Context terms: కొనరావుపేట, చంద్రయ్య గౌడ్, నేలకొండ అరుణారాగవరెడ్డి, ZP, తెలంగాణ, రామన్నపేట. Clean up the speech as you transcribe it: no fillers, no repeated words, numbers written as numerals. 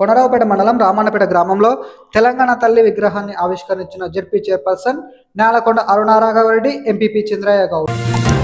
కొనరావుపేట మండలం రామన్నపేట గ్రామంలో తెలంగాణ తల్లి విగ్రహాన్ని ఆవిష్కరించిన ZP chairperson నేలకొండ అరుణారాగవరెడ్డి, MPP చంద్రయ్య గౌడ్.